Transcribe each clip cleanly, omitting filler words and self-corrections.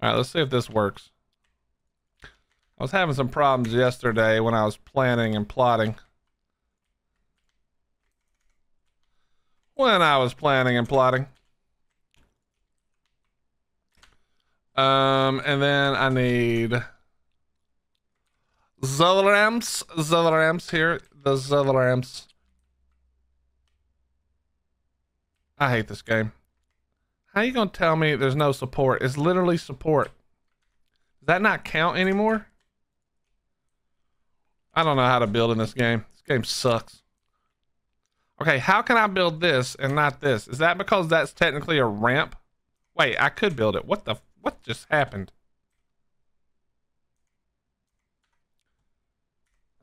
All right, let's see if this works. I was having some problems yesterday when I was planning and plotting. And then I need Zelramps here. The Zelramps. I hate this game. How you gonna tell me there's no support? It's literally support. Does that not count anymore? I don't know how to build in this game. This game sucks. Okay, how can I build this and not this? Is that because that's technically a ramp? Wait, I could build it. What just happened?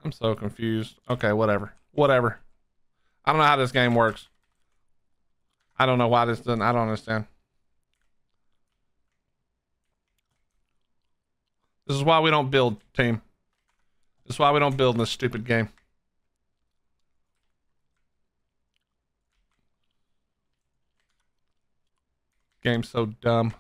I'm so confused. Okay, whatever. I don't know how this game works. I don't know why this doesn't. I don't understand. This is why we don't build, team. This is why we don't build in this stupid game. Game's so dumb.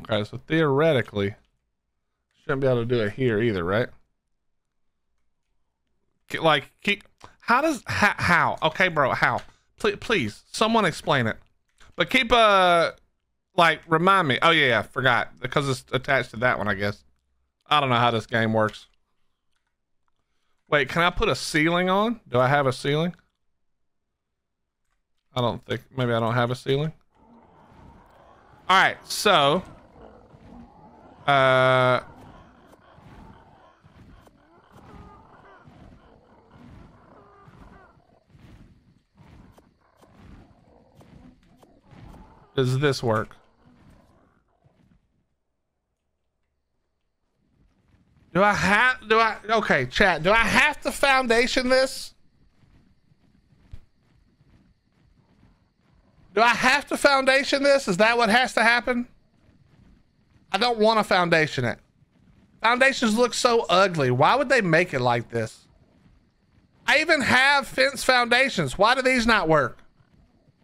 Okay, so theoretically, shouldn't be able to do it here either, right? Like, how? Okay, bro, how? Please, someone explain it. But keep, like, remind me. Oh, yeah, I forgot. Because it's attached to that one, I guess. I don't know how this game works. Wait, can I put a ceiling on? Do I have a ceiling? I don't think. Maybe I don't have a ceiling. All right, so. Does this work? Okay, chat, do I have to foundation this? Do I have to foundation this? Is that what has to happen? I don't want to foundation it. Foundations look so ugly. Why would they make it like this? I even have fence foundations. Why do these not work?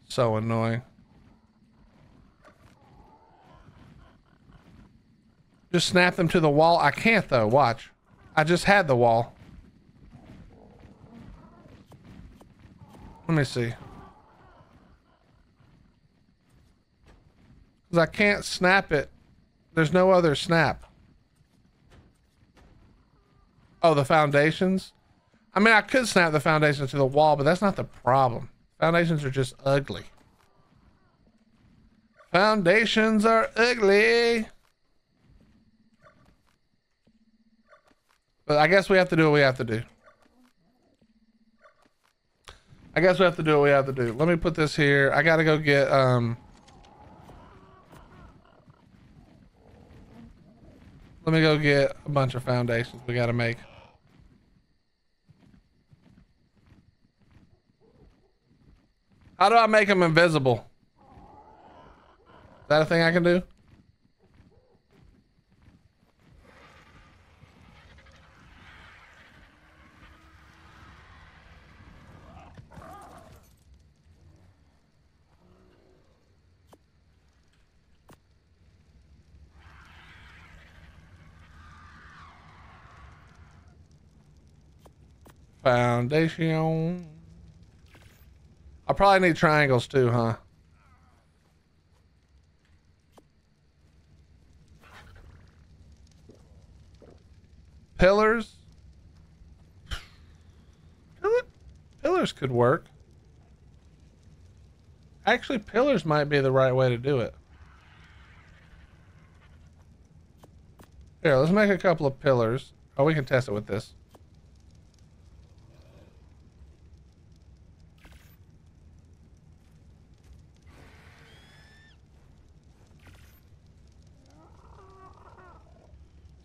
So annoying. Just snap them to the wall. I can't though, watch. I just had the wall. Let me see. Because I can't snap it. There's no other snap. Oh, the foundations? I mean, I could snap the foundations to the wall, but that's not the problem. Foundations are just ugly. Foundations are ugly. But I guess we have to do what we have to do. Let me put this here. I gotta go get, let me go get a bunch of foundations we gotta make. How do I make them invisible? Is that a thing I can do? Foundation. I probably need triangles too, huh? Pillars. Pillars could work. Actually, pillars might be the right way to do it. Here, let's make a couple of pillars. Oh, we can test it with this.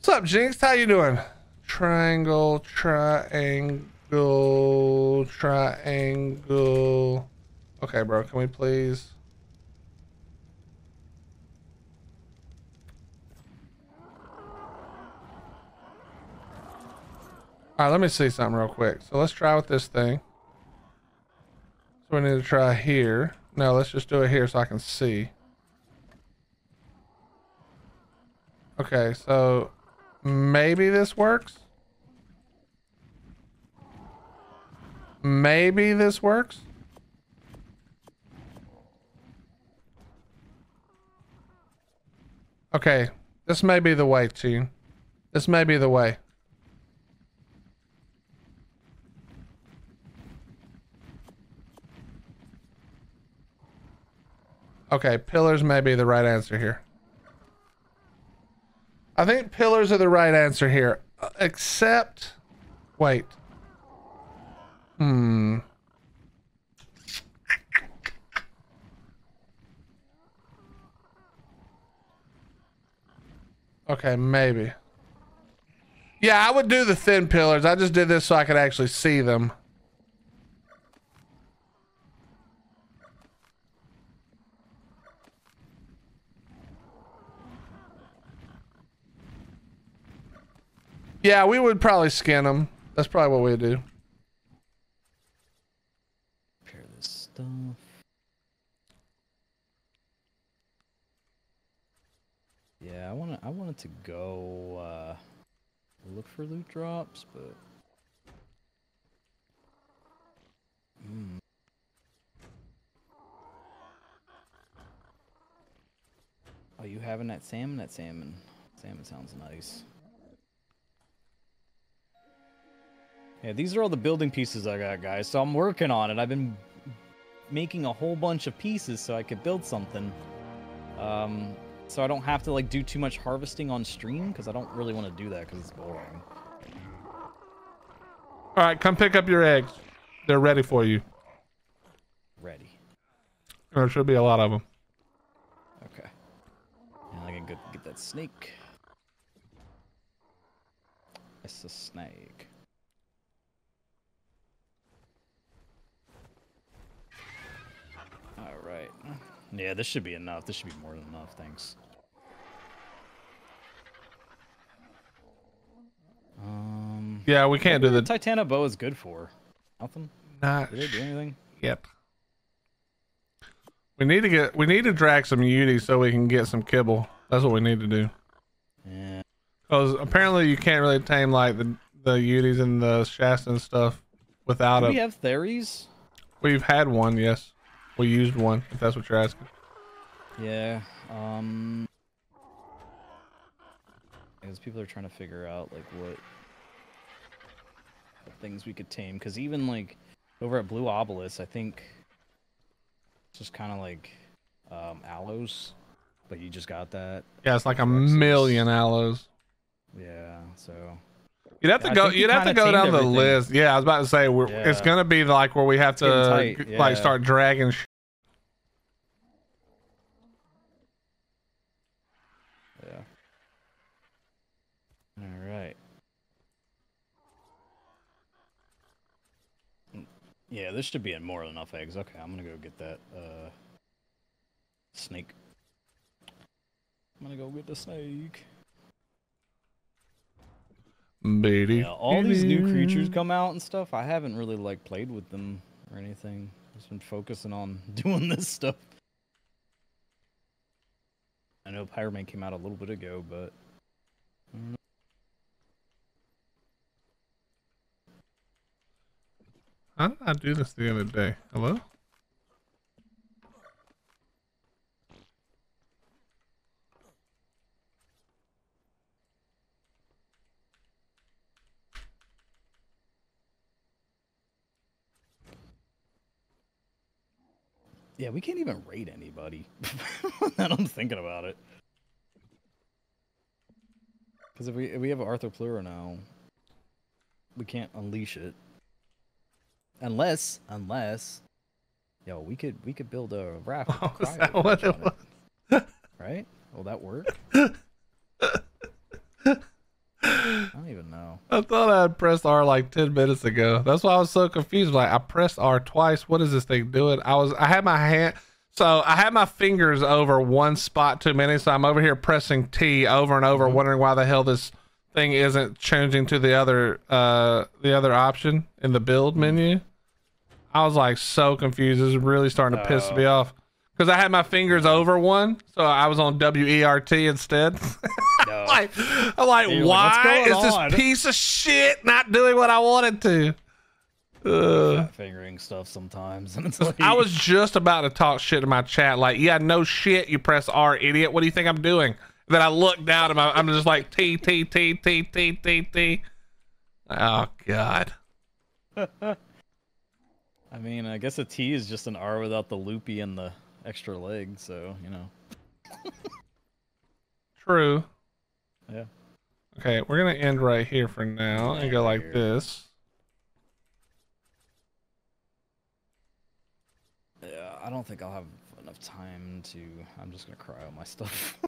What's up, Jinx? How you doing? Triangle. Okay, bro, can we please? All right, let me see something real quick. So let's try with this thing. So we need to try here. No, let's just do it here so I can see. Okay, so maybe this works. Maybe this works. Okay, this may be the way, team. This may be the way. Okay, pillars may be the right answer here. I think pillars are the right answer here, except... Wait. Okay, maybe. Yeah, I would do the thin pillars. I just did this so I could actually see them. Yeah, we would probably skin them. That's probably what we'd do. Prepare this stuff. Yeah, I wanted to go look for loot drops, but Oh, you having that salmon? That salmon. Salmon sounds nice. Yeah, these are all the building pieces I got, guys, so I'm working on it. I've been making a whole bunch of pieces so I could build something. So I don't have to, like, do too much harvesting on stream, because I don't really want to do that, because it's boring. Alright, come pick up your eggs. They're ready for you. Ready. There should be a lot of them. Okay. And I can go get that snake. It's a snake. Alright. Yeah, this should be enough. This should be more than enough, thanks. Yeah, we can't do the Titana bow is good for. Nothing? Not. Did they do anything? Yep. We need to drag some Uti so we can get some kibble. That's what we need to do. Yeah. Because apparently you can't really tame like the Utis and the Shasta and stuff without do we have theories? We've had one, yes. We used one, if that's what you're asking. Yeah, because people are trying to figure out, like, what things we could tame. Because even, like, over at Blue Obelisk, I think it's just kind of like aloes, but you just got that. Yeah, it's like a million aloes. Yeah, so... You'd have to go down the list. Yeah, I was about to say it's gonna be like where we have to like start dragging shit. Yeah. All right. Yeah, this should be more than enough eggs. Okay, I'm gonna go get that snake. I'm gonna go get the snake. Baby. Yeah, all these new creatures come out and stuff. I haven't really like played with them or anything. Just been focusing on doing this stuff. I know Pyroman came out a little bit ago, but I don't know. How did I do this the other day? Hello? Yeah, we can't even raid anybody. Now I'm thinking about it. Because if we have an Arthroplura now, we can't unleash it. Unless, yo, we could build a raft. Oh, is that what it was? Right? Will that work? I don't even know. I thought I had pressed R like 10 minutes ago. That's why I was so confused. Like I pressed R twice. What is this thing doing? I had my fingers over one spot too many, so I'm over here pressing T over and over, wondering why the hell this thing isn't changing to the other option in the build menu. I was like so confused. It was really starting to piss me off because I had my fingers over one, so I was on WERT instead. No. I'm like, dude, why is this piece of shit not doing what I wanted to? Figuring stuff sometimes. Like, I was just about to talk shit in my chat, like, yeah, no shit, you press R, idiot. What do you think I'm doing? And then I look down and I'm just like T. Oh God. I mean, I guess a T is just an R without the loopy and the extra leg, so you know. True. Yeah. Okay, we're gonna end right here for now and go like this. Yeah, I don't think I'll have enough time to. I'm just gonna cry all my stuff.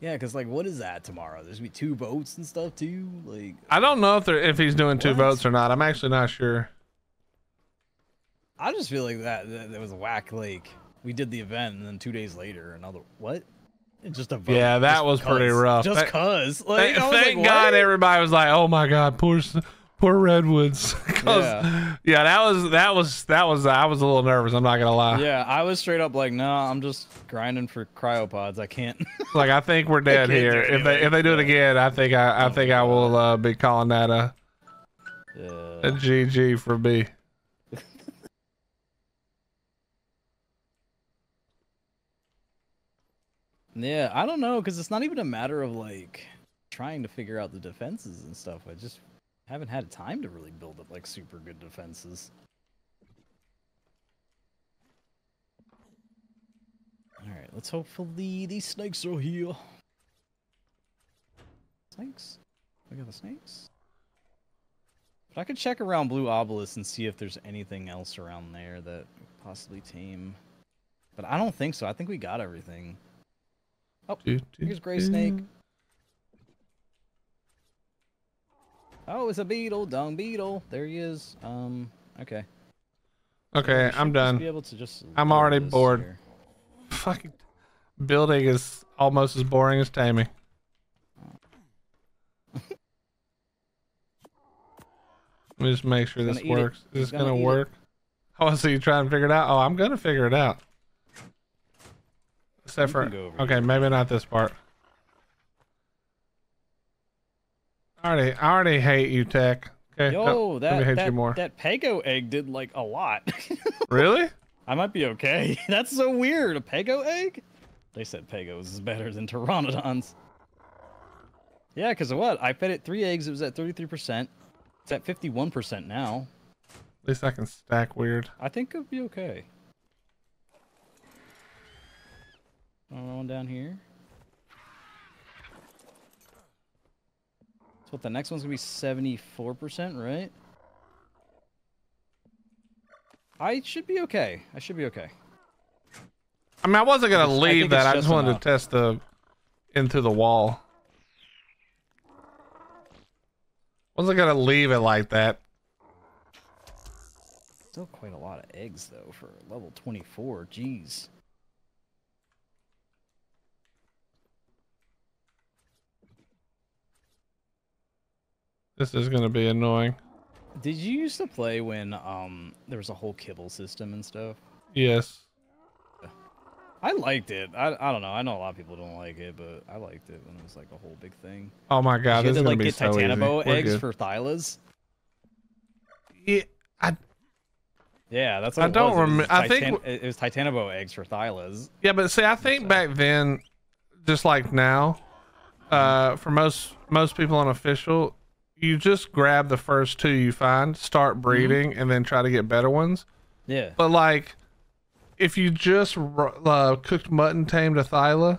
Yeah, because, like, what is that tomorrow? There's going to be 2 votes and stuff, too? Like, I don't know if he's doing 2 votes or not. I'm actually not sure. I just feel like that was a whack. Like, we did the event, and then 2 days later, another... What? It's just a vote. Yeah, that just was pretty rough. Just because. Like, thank God everybody was like, oh, my God, poor Redwoods. yeah, that was I was a little nervous, I'm not gonna lie. Yeah, I was straight up like, no, I'm just grinding for cryopods, I can't. Like, I think we're dead here. If they do it again, I think I will be calling that a GG for me. Yeah, I don't know, because it's not even a matter of like trying to figure out the defenses and stuff. I just haven't had time to really build up like super good defenses. All right, let's hopefully these snakes are here. Snakes? We got the snakes. But I could check around Blue Obelisk and see if there's anything else around there that possibly tame. But I don't think so. I think we got everything. Oh, here's Gray Snake. Oh, it's a beetle, dung beetle. There he is. Okay. Okay, so I'm done. Be able to just I'm already bored. Here. Fucking building is almost as boring as taming. Let me just make sure this works. Is this gonna work? Oh, so you trying to figure it out? Oh, I'm gonna figure it out. Except for okay, maybe not this part. I already hate you, Tech. Okay. Yo, that Pego egg did like a lot. Really? I might be okay. That's so weird. A Pego egg? They said Pegos is better than Pteranodons. Yeah, because of what? I fed it 3 eggs. It was at 33%. It's at 51% now. At least I can stack weird. I think it'll be okay. Another one down here. But the next one's gonna be 74%, right? I should be okay. I should be okay. I mean, I wasn't gonna leave that. I just wanted to test the into the wall. Wasn't gonna leave it like that. Still quite a lot of eggs though for level 24. Jeez. This is gonna be annoying. Did you used to play when there was a whole kibble system and stuff? Yes. I liked it. I don't know. I know a lot of people don't like it, but I liked it when it was like a whole big thing. Oh my God, this is gonna be so easy. You had to like get Titanobo eggs for Thylas. Yeah, yeah, that's what I don't remember. I think it was Titanobo eggs for Thylas. Yeah, but see, I think back then, just like now, for most people on official. You just grab the first 2 you find, start breeding, and then try to get better ones. Yeah. But like, if you just cooked mutton tamed a Thyla,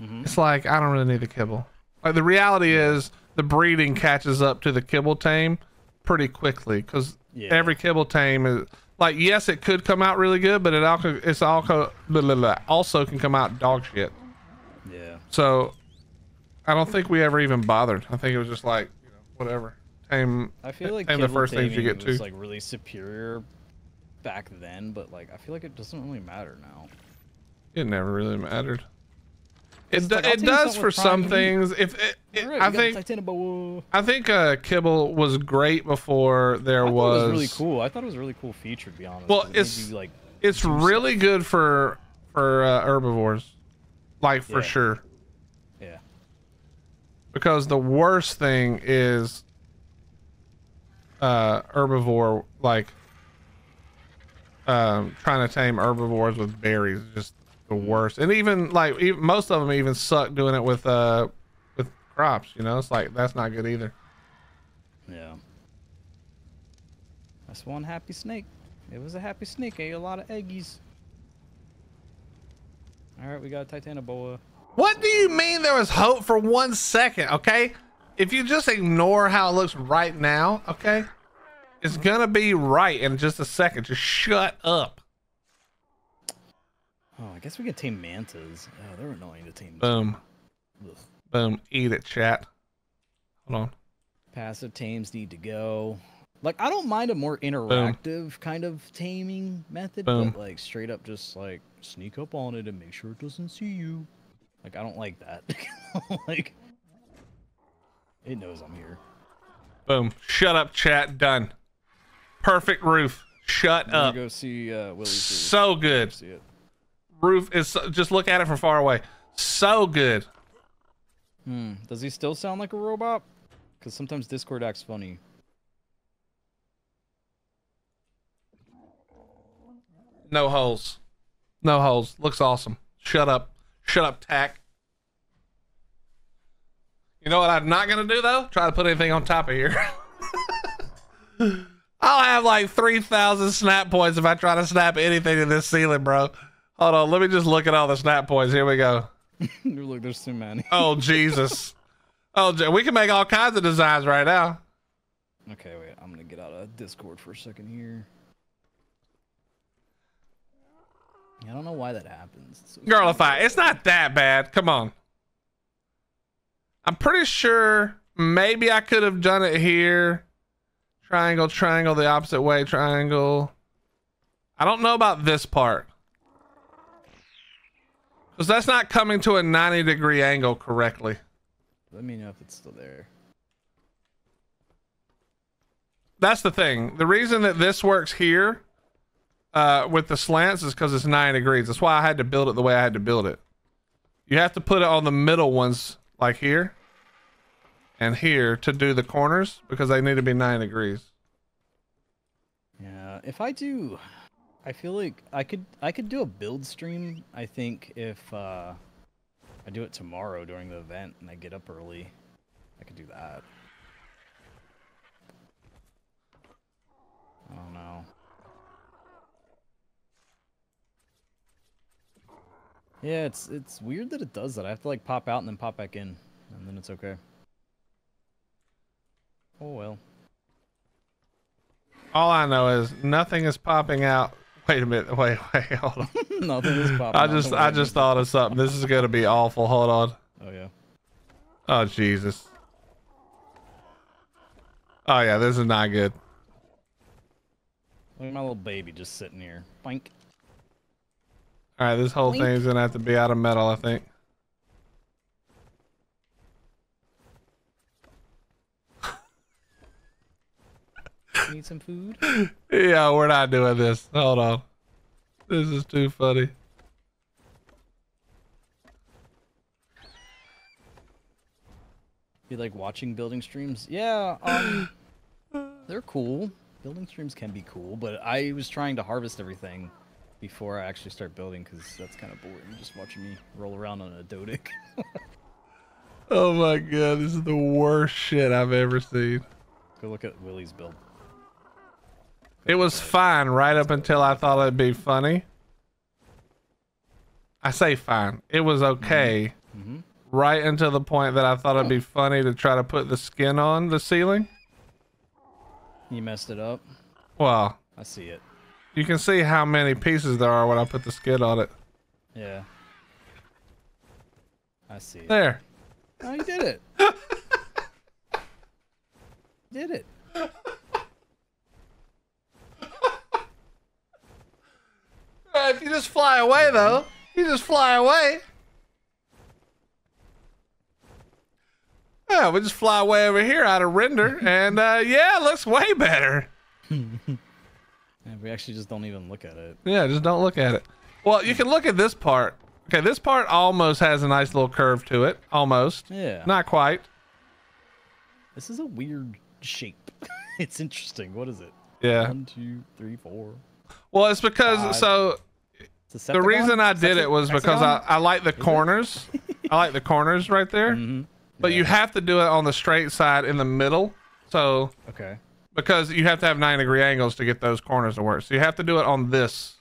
it's like, I don't really need a kibble. Like the reality is the breeding catches up to the kibble tame pretty quickly because every kibble tame is like, yes, it could come out really good, but it also can come out dog shit. Yeah. So I don't think we ever even bothered. I think it was just like, whatever. I feel like the first things you get to was like really superior back then, but like I feel like it doesn't really matter now. It never really mattered. It does for some things. I think kibble was great before there was. It was really cool. I thought it was a really cool feature, to be honest. Well, it's really good for herbivores, like for sure. Yeah. Because the worst thing is herbivore, like trying to tame herbivores with berries, just the worst. And even like most of them even suck doing it with crops, you know. It's like, that's not good either. Yeah, that's one happy snake. It was a happy snake, ate a lot of eggies. All right, we got a titanoboa. What do you mean there was hope for 1 second? Okay, if you just ignore how it looks right now, okay, it's gonna be right in just a second. Just shut up. Oh, I guess we could tame mantas. Oh, they're annoying to tame. Boom. Ugh. Boom. Eat it, chat. Hold on. Passive tames need to go. Like, I don't mind a more interactive kind of taming method, but like straight up just like sneak up on it and make sure it doesn't see you. Like, I don't like that. Like, it knows I'm here. Boom. Shut up, chat. Done. Perfect roof. Shut up. Go see Willy's roof. So good. See it. Roof is so, just look at it from far away. So good. Does he still sound like a robot? Because sometimes Discord acts funny. No holes. No holes. Looks awesome. Shut up. Shut up, Tack. You know what I'm not going to do, though? Try to put anything on top of here. I'll have like 3,000 snap points if I try to snap anything to this ceiling, bro. Hold on. Let me just look at all the snap points. Here we go. Look, there's too many. Oh, Jesus. Oh, we can make all kinds of designs right now. Okay, wait. I'm going to get out of Discord for a second here. I don't know why that happens. Girlify. It's not that bad. Come on. I'm pretty sure maybe I could have done it here. Triangle, triangle, the opposite way, triangle. I don't know about this part. Because that's not coming to a 90-degree angle correctly. Let me know if it's still there. That's the thing. The reason that this works here with the slants is because it's 9 degrees. That's why I had to build it the way I had to build it. You have to put it on the middle ones, like here and here, to do the corners, because they need to be 9 degrees. Yeah, if I do... I feel like I could do a build stream, I think, if I do it tomorrow during the event and I get up early. I could do that. I don't know. Yeah, it's weird that it does that. I have to like pop out and then pop back in, and then it's okay. Oh well. All I know is nothing is popping out. Wait a minute. Wait, hold on. Nothing is popping. I just thought of something. This is gonna be awful. Hold on. Oh yeah. Oh Jesus. Oh yeah, this is not good. Look at my little baby just sitting here. Boink. All right, this whole Boink. Thing's gonna have to be out of metal, I think. Need some food? Yeah, we're not doing this. Hold on. This is too funny. You like watching building streams? Yeah, they're cool. Building streams can be cool, but I was trying to harvest everything before I actually start building, because that's kind of boring, just watching me roll around on a dodic. Oh my god, this is the worst shit I've ever seen. Go look at Willy's build. It was fine right up until I thought it'd be funny. I say fine. It was okay right until the point that I thought it'd be funny to try to put the skin on the ceiling. You messed it up. Well, I see it. You can see how many pieces there are when I put the skin on it. Yeah. I see it. There. Oh, you did it. You did it. If you just fly away, though, you just fly away. Yeah, we'll just fly way over here out of render, and yeah, it looks way better. We actually just don't even look at it. Yeah, just don't look at it. Well, you can look at this part. Okay, this part almost has a nice little curve to it. Almost. Yeah. Not quite. This is a weird shape. It's interesting. What is it? Yeah. 1, 2, 3, 4. Well, it's because, 5. So it's the reason I did it was because I like the corners. I like the corners right there. Mm-hmm. But yeah, you have to do it on the straight side in the middle. So okay. Because you have to have 9-degree angles to get those corners to work. So you have to do it on this,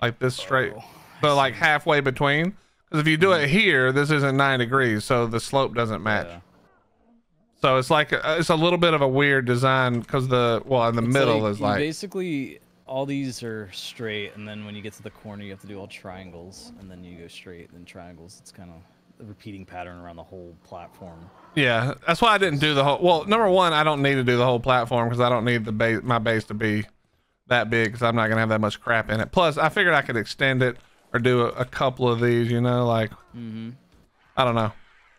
like this straight, but like halfway between. Because if you do it here, this isn't 9 degrees, so the slope doesn't match. Yeah. So it's like a, it's a little bit of a weird design because the well in the middle is like basically all these are straight, and then when you get to the corner, you have to do all triangles, and then you go straight, then triangles. It's kind of a repeating pattern around the whole platform. Yeah, that's why I didn't do the whole. Well, number one, I don't need to do the whole platform because I don't need the base, my base to be that big because I'm not gonna have that much crap in it. Plus, I figured I could extend it or do a couple of these. You know, like I don't know.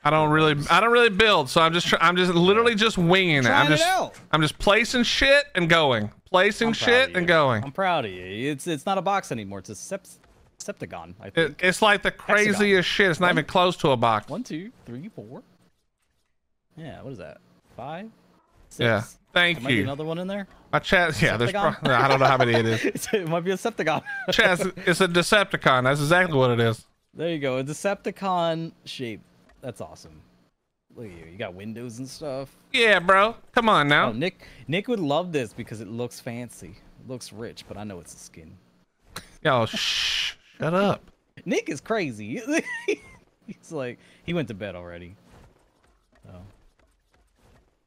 I don't really build, so I'm just literally just winging it. I'm just placing shit and going, placing shit and going. I'm proud of you. It's not a box anymore. It's a septagon. I think. It's like the craziest hexagon. Shit. It's not even close to a box. 1, 2, 3, 4. Yeah, what is that? 5, 6. Yeah, thank you. Might be another one in there. My chat. Yeah, there's. I don't know how many it is. It might be a septagon. Chat. It's a Decepticon. That's exactly what it is. There you go. A Decepticon shape. That's awesome. Look at you. You got windows and stuff. Yeah, bro. Come on now. Oh, Nick would love this because it looks fancy. It looks rich, but I know it's a skin. Yo, shut up. Nick is crazy. He's like, he went to bed already. Oh.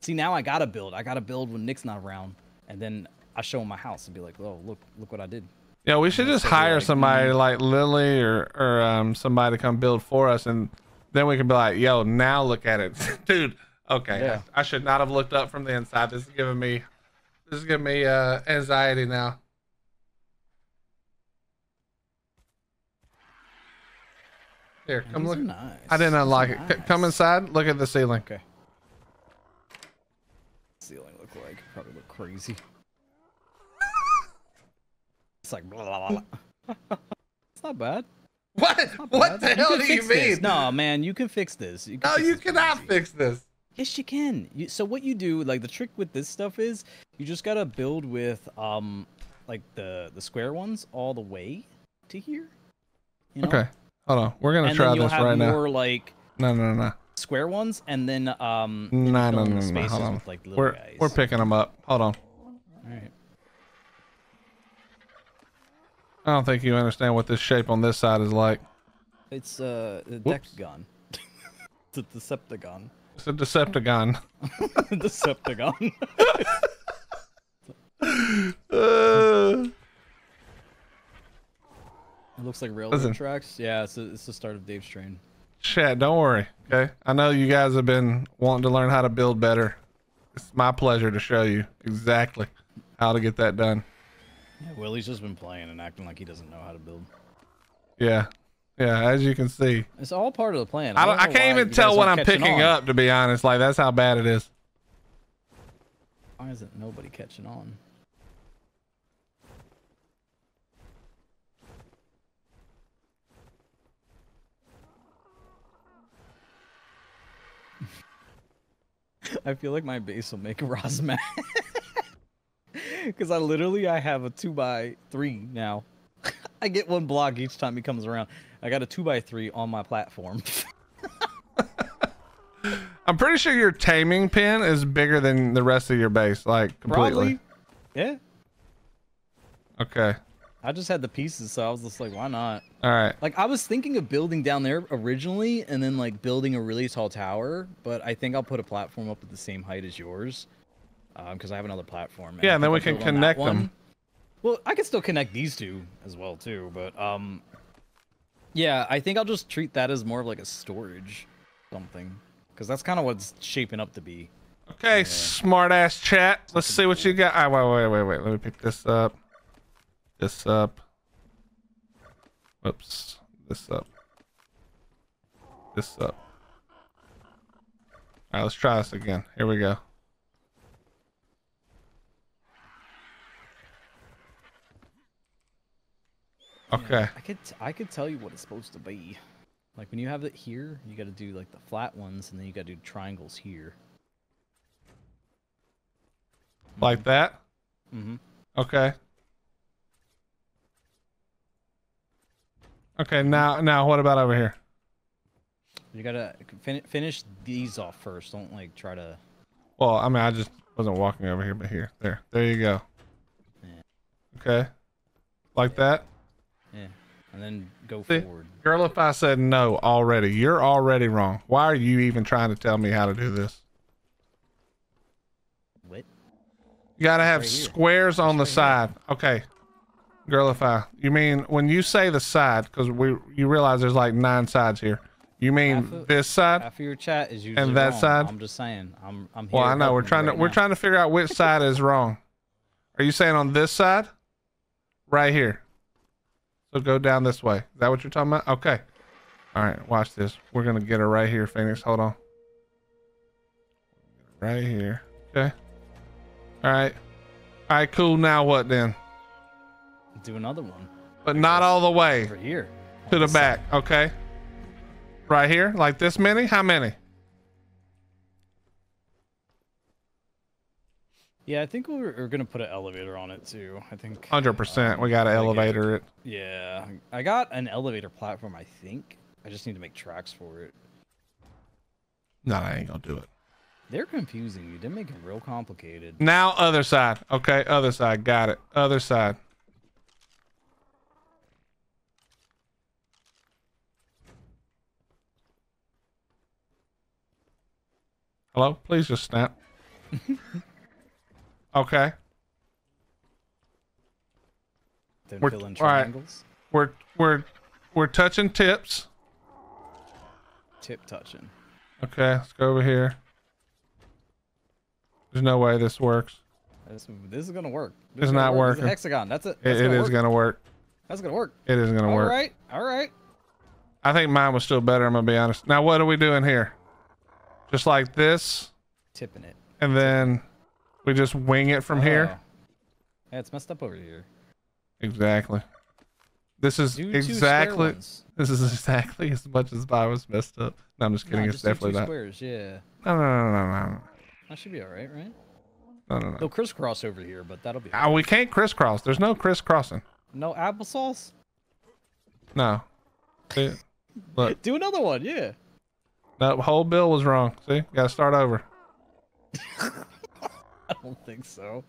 See, now I gotta build. I gotta build when Nick's not around. And then I show him my house and be like, oh, look what I did. Yeah, we should just hire like, somebody like Lily or somebody to come build for us, and then we can be like, yo, now look at it. Dude, okay. Yeah. I should not have looked up from the inside. This is giving me anxiety now. Here, come look. Nice. I didn't unlock it. Nice. Come inside, look at the ceiling. Okay. Ceiling look like probably look crazy. It's like blah blah blah. It's not bad. What the hell do you mean? No, man, you can fix this. No, you cannot fix this. Yes, you can. So what you do, like the trick with this stuff is, you just gotta build with like the square ones all the way to here. You know? Okay, hold on. We're gonna try this right now. More like no square ones, and then no. Hold on. Like we're picking them up. Hold on. All right. I don't think you understand what this shape on this side is like. It's a decagon. It's a Deceptagon. It's a Deceptagon. Deceptagon. It looks like railroad tracks. Yeah, it's the start of Dave's train. Chat, don't worry. Okay, I know you guys have been wanting to learn how to build better. It's my pleasure to show you exactly how to get that done. Yeah, Willie's just been playing and acting like he doesn't know how to build. Yeah, as you can see, it's all part of the plan. I can't even tell what I'm picking up, to be honest. Like, that's how bad it is. Why isn't nobody catching on? I feel like my base will make Ross mad. Because I have a 2x3 now. I get one block each time he comes around. I got a 2x3 on my platform. I'm pretty sure your taming pin is bigger than the rest of your base, like completely. Probably. Yeah. Okay. I just had the pieces, so I was just like, why not? All right. Like, I was thinking of building down there originally, and then like building a really tall tower. But I think I'll put a platform up at the same height as yours. Because I have another platform. Yeah, and then we can connect them. Well, I can still connect these two as well too, but yeah, I think I'll just treat that as more of like a storage something, because that's kind of what's shaping up to be. Okay, smart ass chat. Let's see what you got. Wait. Let me pick this up. This up. Whoops. This up. This up. All right, let's try this again. Here we go. Okay. I could tell you what it's supposed to be. Like when you have it here, you got to do like the flat ones, and then you got to do triangles here. Like that? Mm-hmm. Okay. Okay, now what about over here? You gotta finish these off first. Don't like try to. Well, I mean, I just wasn't walking over here, but here, there you go. Yeah. Okay, like that. Yeah, and then go forward. Girl, if I said no already, you're already wrong. Why are you even trying to tell me how to do this? What? You gotta have squares on the side. Okay. Girl, if I, you mean when you say the side, because you realize there's like 9 sides here. You mean this side? Half of your chat is usually and that wrong. Side. I'm just saying. I'm here. Well, I know we're trying to figure out which side is wrong. Are you saying on this side? Right here. So go down this way. Is that what you're talking about? Okay. All right. Watch this. We're gonna get her right here, Fynix. Hold on. Right here. Okay. All right. All right. Cool. Now what then? Do another one, but not all the way over here to the back. Okay. Right here, like this many? How many? Yeah, I think we're gonna put an elevator on it too. I think 100%. We gotta elevator it. Yeah, I got an elevator platform. I think I just need to make tracks for it. No, I ain't gonna do it. They're confusing you. They're making it real complicated. Now other side. Okay, other side. Got it. Other side. Hello? Please just snap. Okay. Then fill in triangles. All right. We're touching tips. Tip touching. Okay, let's go over here. There's no way this works. This is gonna work. It's not working. It's a hexagon. That's it. It is gonna work. That's gonna work. It is gonna work. All right. All right. I think mine was still better. I'm gonna be honest. Now, what are we doing here? Just like this, tipping it, and then we just wing it from here. Yeah, it's messed up over here. Exactly. This is exactly as much as I was messed up. No, I'm just kidding. It's definitely not. Squares, yeah. No. That should be all right, right? No. They'll crisscross over here, but that'll be. Oh, we can't crisscross. There's no crisscrossing. No applesauce. No. Look. Do another one, yeah. That whole bill was wrong. See, gotta start over. I don't think so.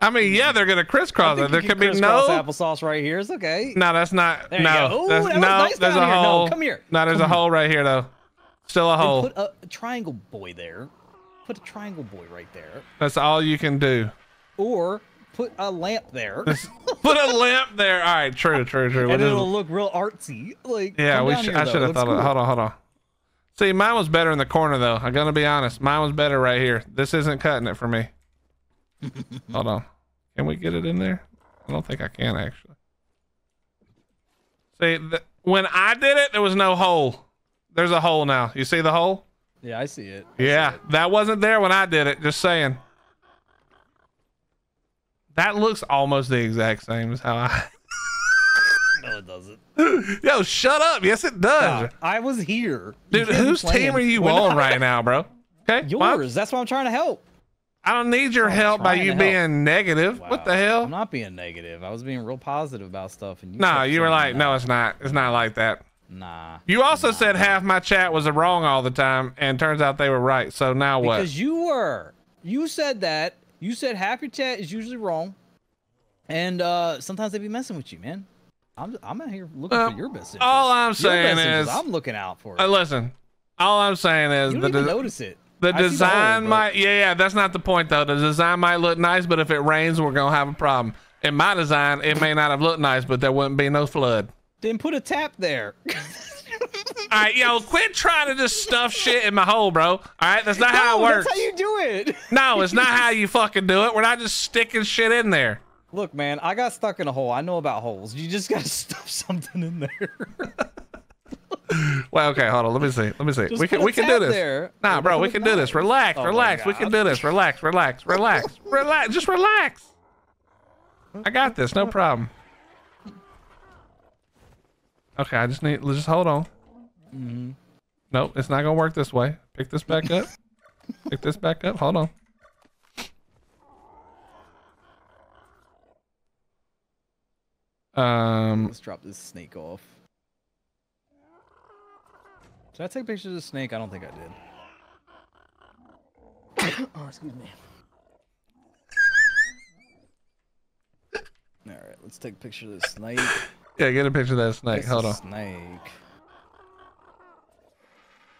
I mean, yeah, they're gonna crisscross it. There could be no applesauce right here. It's okay. No, that's not. There no, that's, ooh, that no. Nice there's a hole. No, come here. No, there's a hole right here though. Still a hole. Put a triangle boy there. Put a triangle boy right there. That's all you can do. Or put a lamp there. Put a lamp there. All right, true. And it'll look real artsy. Like yeah, I should have thought. Cool. Hold on. See, mine was better in the corner, though. I'm going to be honest. Mine was better right here. This isn't cutting it for me. Hold on. Can we get it in there? I don't think I can, actually. See, when I did it, there was no hole. There's a hole now. You see the hole? Yeah, I see it. Yeah, that wasn't there when I did it. Just saying. That looks almost the exact same as how I... No, it doesn't. Yo, shut up. Yes, it does. God, I was here. Dude, whose team are you on right now, bro? Okay. Yours. That's what I'm trying to help. I don't need your help by you being negative. Wow. What the hell? I'm not being negative. I was being real positive about stuff. And no, you were like, no, it's not. It's not like that. Nah. You also said half my chat was wrong all the time, and turns out they were right. So now what? Because you were. You said that. You said half your chat is usually wrong, and sometimes they be messing with you, man. I'm out here looking for your best interest. All I'm saying is I'm looking out for it. Listen, all I'm saying is you don't even notice it. The design might, yeah, that's not the point though. The design might look nice, but if it rains, we're gonna have a problem. In my design, it may not have looked nice, but there wouldn't be no flood. Then put a tap there. All right, yo, quit trying to just stuff shit in my hole, bro. All right, that's not how it works. That's how you do it. No, it's not how you fucking do it. We're not just sticking shit in there. Look, man, I got stuck in a hole. I know about holes. You just gotta stuff something in there. Well, okay, hold on. Let me see. Just we can do this. There. Nah, bro, we can do this. Relax, oh relax. We can do this. Relax. Just relax. I got this. No problem. Okay, I just need. Just hold on. Mm-hmm. Nope, it's not gonna work this way. Pick this back up. Hold on. Let's drop this snake off. Did I take pictures of the snake? I don't think I did. Oh, excuse me. All right, let's take a picture of the snake. Yeah, get a picture of that snake. Hold on. Snake.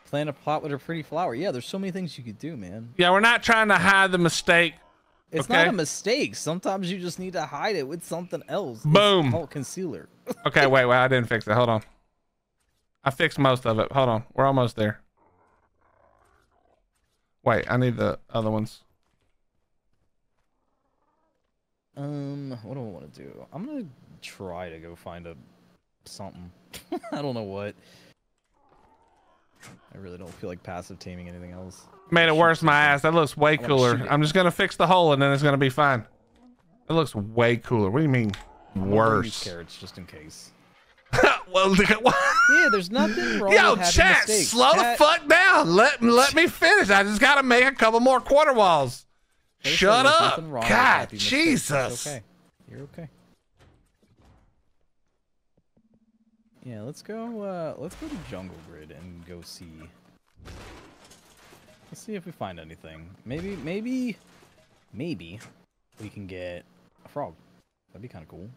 Plant a pot with a pretty flower. Yeah, there's so many things you could do, man. Yeah, we're not trying to hide the mistake. It's not a mistake. Sometimes you just need to hide it with something else. Boom. It's called concealer. Okay, wait. I didn't fix it. Hold on. I fixed most of it. Hold on. We're almost there. Wait, I need the other ones. What do I want to do? I'm going to try to go find a something. I don't know what. I really don't feel like passive teaming anything else. Made it worse, my ass. That looks way cooler. I'm just gonna fix the hole and then it's gonna be fine. It looks way cooler. What do you mean worse? Carrots, just in case. Well, yeah, there's nothing wrong. Yo, with chat, slow the fuck down. Let me finish. I just gotta make a couple more quarter walls. Shut up, God, Jesus. Okay, you're okay. Yeah, let's go to Jungle Grid and go see. Let's see if we find anything. Maybe we can get a frog. That'd be kind of cool.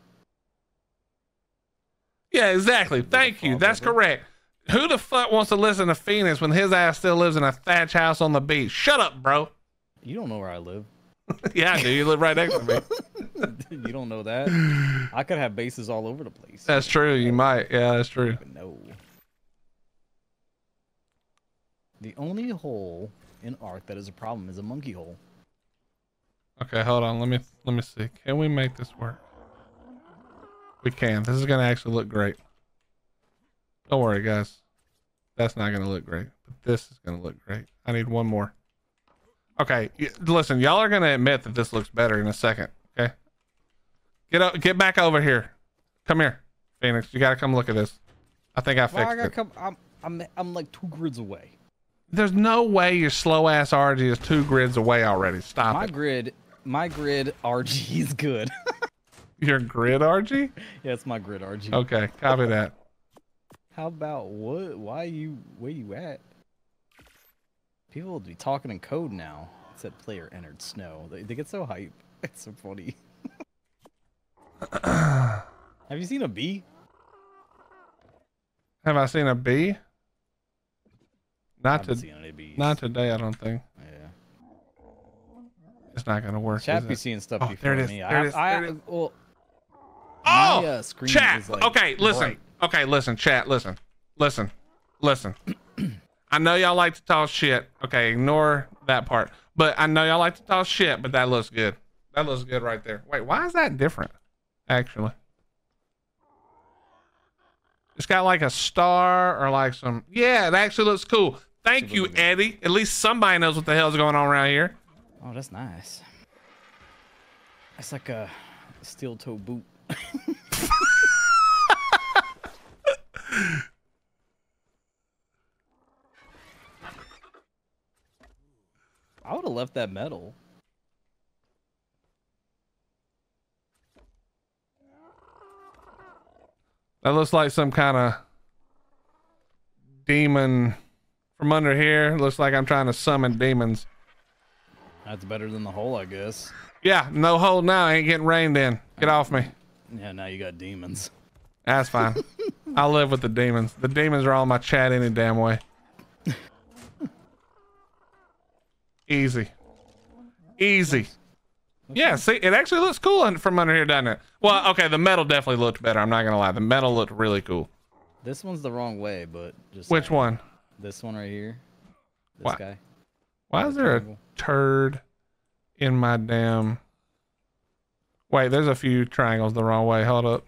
Yeah, exactly. Thank you. That's correct. Who the fuck wants to listen to Fynix when his ass still lives in a thatch house on the beach? Shut up, bro. You don't know where I live. Yeah, I do. You live right next to me. You don't know that. I could have bases all over the place. That's true. You might. Yeah, that's true. No. The only hole in Ark that is a problem is a monkey hole. Okay, hold on. Let me see. Can we make this work? We can. This is gonna actually look great. Don't worry, guys. That's not gonna look great, but this is gonna look great. I need one more. Okay, listen. Y'all are gonna admit that this looks better in a second. Okay. Get back over here. Come here, Fynix. You gotta come look at this. I think I fixed it. I'm like 2 grids away. There's no way your slow ass RG is 2 grids away already. Stop it. My grid RG is good. Your grid RG? Yeah, it's my grid RG. Okay, copy that. How about what? Where you at? People will be talking in code now. It said player entered snow. They get so hype. It's so funny. Have you seen a bee? Have I seen a bee? Not today, I don't think. Yeah. It's not gonna work. Chat be seeing stuff before me. Well, oh, my, screen chat. Is like okay, listen. Bright. Okay, listen, chat. Listen. I know y'all like to talk shit. Okay, ignore that part. But I know y'all like to talk shit. But that looks good. That looks good right there. Wait, why is that different? Actually, it's got like a star or like some. Yeah, it actually looks cool. Thank you, Eddie. At least somebody knows what the hell's going on around here. Oh, that's nice. It's like a steel toe boot. I would have left that medal. That looks like some kind of demon from under here. Looks like I'm trying to summon demons. That's better than the hole, I guess. Yeah, no hole now. I ain't getting rained in. Get off me. Yeah, now you got demons. That's fine. I live with the demons. The demons are all my chat any damn way. Easy. Yeah, see, it actually looks cool from under here, doesn't it? Well, okay, the metal definitely looked better. I'm not gonna lie, the metal looked really cool. This one's the wrong way, but just which one? This one right here. This guy. Why is there a turd in my damn? Wait, there's a few triangles the wrong way. Hold up.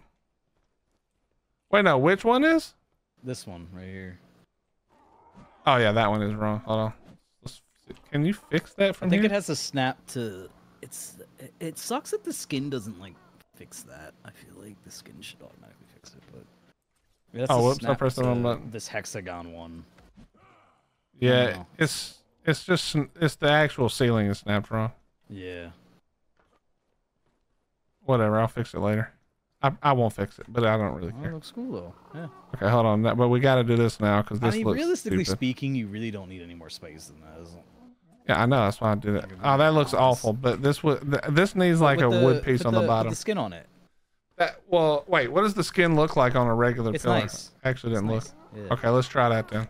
Wait, no, which one is? This one right here. Oh yeah, that one is wrong. Hold on. Can you fix that from here? I think it has to snap to. It sucks that the skin doesn't like fix that. I feel like the skin should automatically fix it, but. Yeah, oh whoops! I pressed the wrong button. This hexagon one. Yeah, it's the actual ceiling is snapped wrong. Yeah. Whatever, I'll fix it later. I won't fix it, but I don't really care. It looks cool though. Yeah. Okay, hold on. But we got to do this now because this. I mean, looks realistically stupid. Speaking, you really don't need any more space than that. Yeah, I know. That's why I did it. Oh, that looks awful. But this needs like a wood piece on the bottom. With the skin on it. Well, wait. What does the skin look like on a regular pillar? Nice. Actually, didn't look. Nice. Yeah. Okay, let's try that then.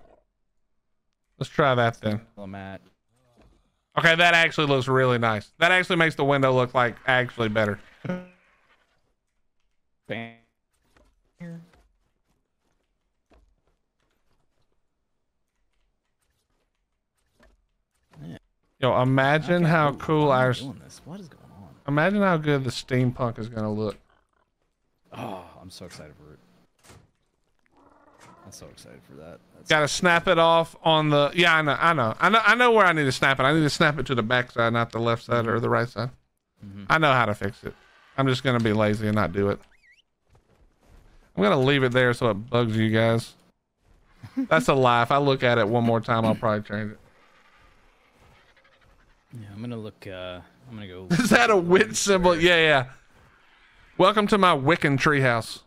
Let's try that then. Okay, that actually looks really nice. That actually makes the window look like actually better. Bam. Here. Yeah. Yo, imagine how cool our. What is going on? Imagine how good the steampunk is gonna look. Oh, I'm so excited for it. I'm so excited for that. Gotta snap it off on the. Yeah, I know where I need to snap it. I need to snap it to the back side, not the left side or the right side. Mm-hmm. I know how to fix it. I'm just gonna be lazy and not do it. I'm gonna leave it there so it bugs you guys. That's a lie. If I look at it one more time, I'll probably change it. Yeah, I'm gonna look. I'm gonna go. Is that a witch symbol? Yeah, yeah. Welcome to my Wiccan treehouse.